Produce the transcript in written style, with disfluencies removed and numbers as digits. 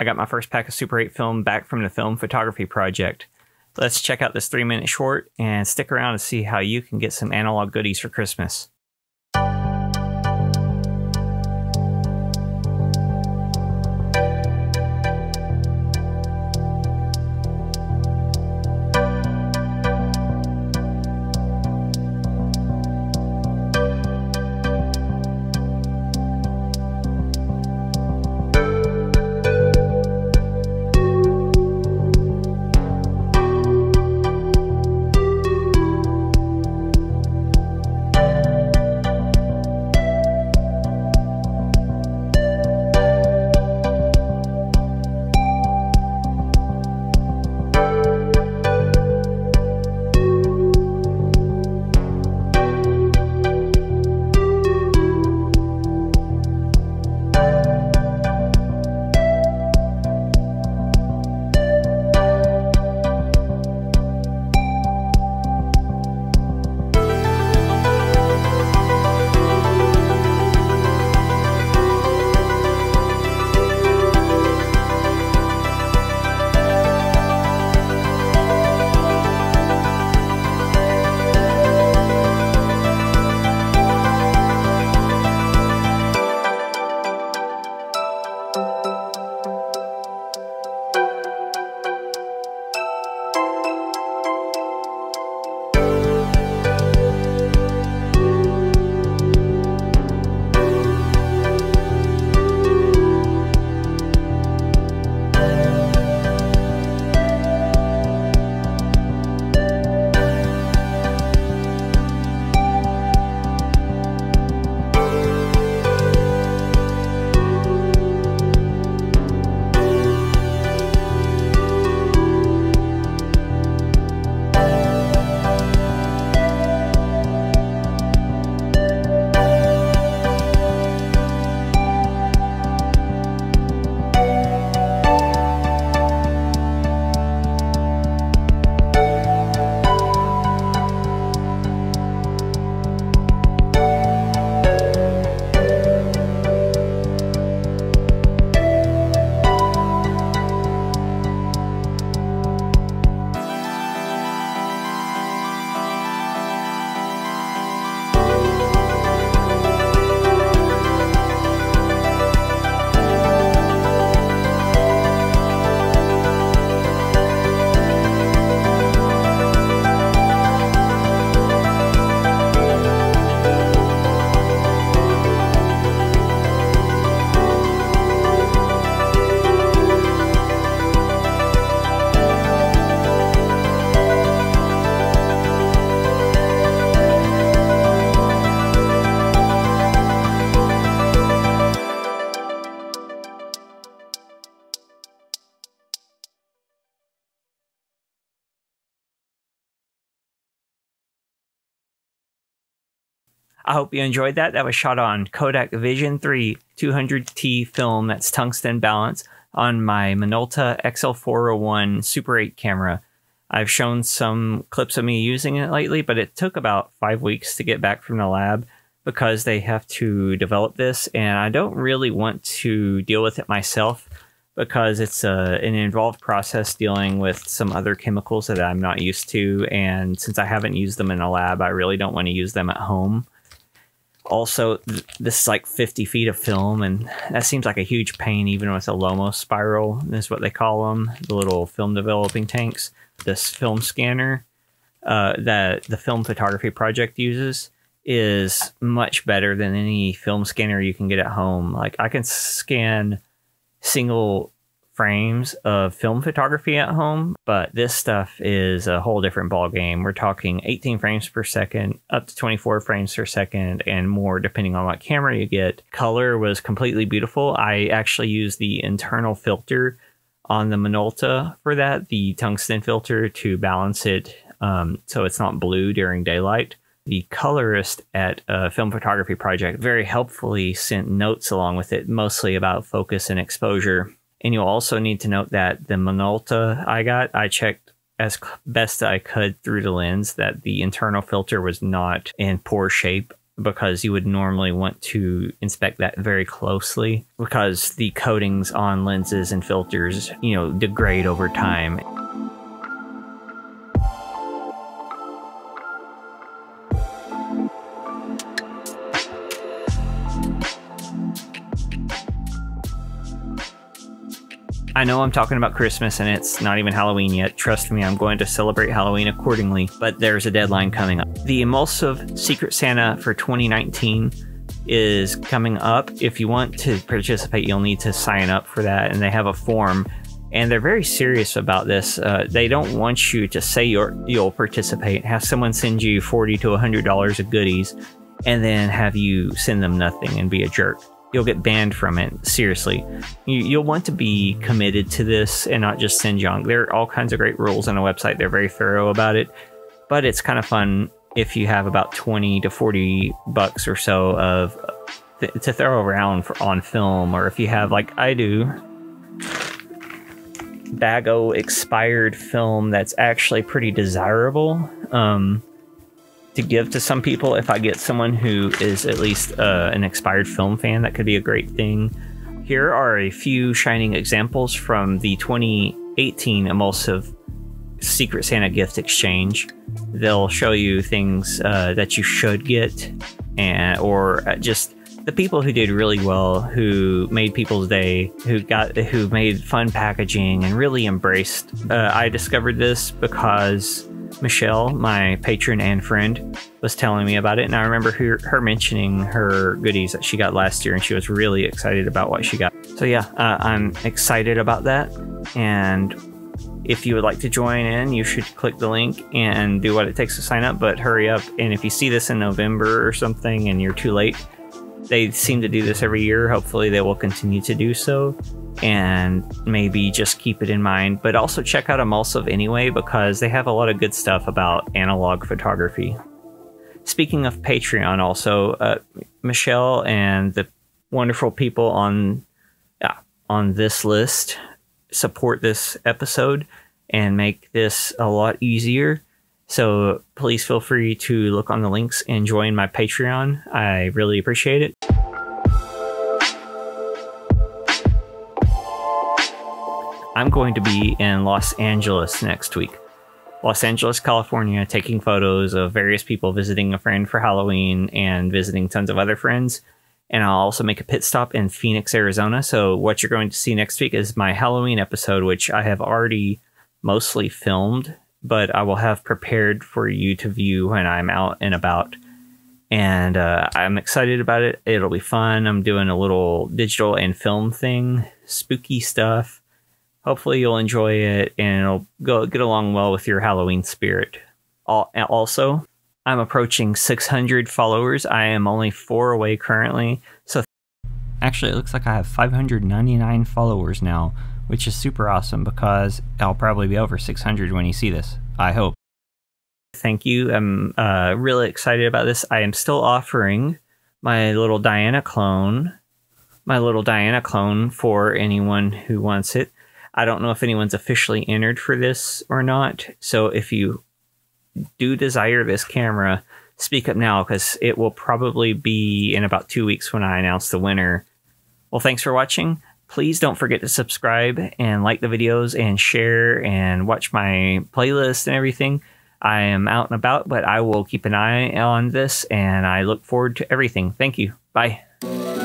I got my first pack of Super 8 film back from the Film Photography Project. Let's check out this 3-minute short and stick around to see how you can get some analog goodies for Christmas. I hope you enjoyed that. That was shot on Kodak Vision 3 200T film that's tungsten balance on my Minolta XL-401 Super 8 camera. I've shown some clips of me using it lately, but it took about 5 weeks to get back from the lab because they have to develop this, and I don't really want to deal with it myself because it's an involved process dealing with some other chemicals that I'm not used to, and since I haven't used them in a lab, I really don't want to use them at home. Also, this is like 50 feet of film, and that seems like a huge pain, even with a Lomo spiral. This is what they call them, the little film developing tanks. This film scanner that the Film Photography Project uses is much better than any film scanner you can get at home. Like, I can scan single frames of film photography at home, but this stuff is a whole different ball game. We're talking 18 frames per second, up to 24 frames per second, and more depending on what camera you get. Color was completely beautiful. I actually used the internal filter on the Minolta for that, the tungsten filter, to balance it so it's not blue during daylight. The colorist at Film Photography Project very helpfully sent notes along with it, mostly about focus and exposure. And you'll also need to note that the Minolta I got, I checked as best I could through the lens that the internal filter was not in poor shape because you would normally want to inspect that very closely because the coatings on lenses and filters, you know, degrade over time. I know I'm talking about Christmas and it's not even Halloween yet. Trust me, I'm going to celebrate Halloween accordingly, but there's a deadline coming up. The Emulsive Secret Santa for 2019 is coming up. If you want to participate, you'll need to sign up for that, and they have a form, and they're very serious about this. They don't want you to say you'll participate, have someone send you $40 to $100 of goodies, and then have you send them nothing and be a jerk. You'll get banned from it. Seriously, you'll want to be committed to this and not just send junk. There are all kinds of great rules on the website. They're very thorough about it, but it's kind of fun if you have about 20 to 40 bucks or so of to throw around on film, or if you have, like I do, Bago expired film that's actually pretty desirable. To give to some people. If I get someone who is at least an expired film fan, that could be a great thing. Here are a few shining examples from the 2018 Emulsive Secret Santa gift exchange. They'll show you things that you should get, and or just the people who did really well, who made people's day, who made fun packaging and really embraced. I discovered this because Michelle, my patron and friend, was telling me about it, and I remember her mentioning her goodies that she got last year, and she was really excited about what she got. So yeah, I'm excited about that, and if you would like to join in, you should click the link and do what it takes to sign up, but hurry up. And if you see this in November or something and you're too late, they seem to do this every year. Hopefully they will continue to do so, and maybe just keep it in mind, but also check out Emulsive anyway, because they have a lot of good stuff about analog photography. Speaking of Patreon also, Michelle and the wonderful people on this list support this episode and make this a lot easier. So please feel free to look on the links and join my Patreon. I really appreciate it. I'm going to be in Los Angeles next week. Los Angeles, California, taking photos of various people visiting a friend for Halloween and visiting tons of other friends. And I'll also make a pit stop in Phoenix, Arizona. So what you're going to see next week is my Halloween episode, which I have already mostly filmed, but I will have prepared for you to view when I'm out and about. And I'm excited about it. It'll be fun. I'm doing a little digital and film thing, spooky stuff. Hopefully you'll enjoy it, and it'll get along well with your Halloween spirit. Also, I'm approaching 600 followers. I am only 4 away currently. So actually, it looks like I have 599 followers now, which is super awesome, because I'll probably be over 600 when you see this, I hope. Thank you. I'm really excited about this. I am still offering my little Diana clone, for anyone who wants it. I don't know if anyone's officially entered for this or not. So if you do desire this camera, speak up now, because it will probably be in about 2 weeks when I announce the winner. Well, thanks for watching. Please don't forget to subscribe and like the videos and share and watch my playlist and everything. I am out and about, but I will keep an eye on this, and I look forward to everything. Thank you. Bye.